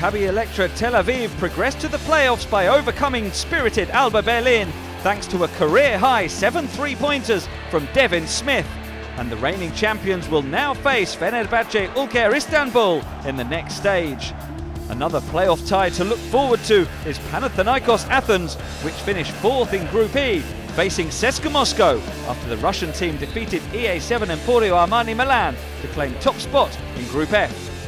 Maccabi Electra Tel Aviv progressed to the playoffs by overcoming spirited Alba Berlin thanks to a career-high 7 3-pointers from Devin Smith. And the reigning champions will now face Fenerbahce Ulker Istanbul in the next stage. Another playoff tie to look forward to is Panathinaikos Athens, which finished 4th in Group E, facing CSKA Moscow after the Russian team defeated EA7 Emporio Armani Milan to claim top spot in Group F.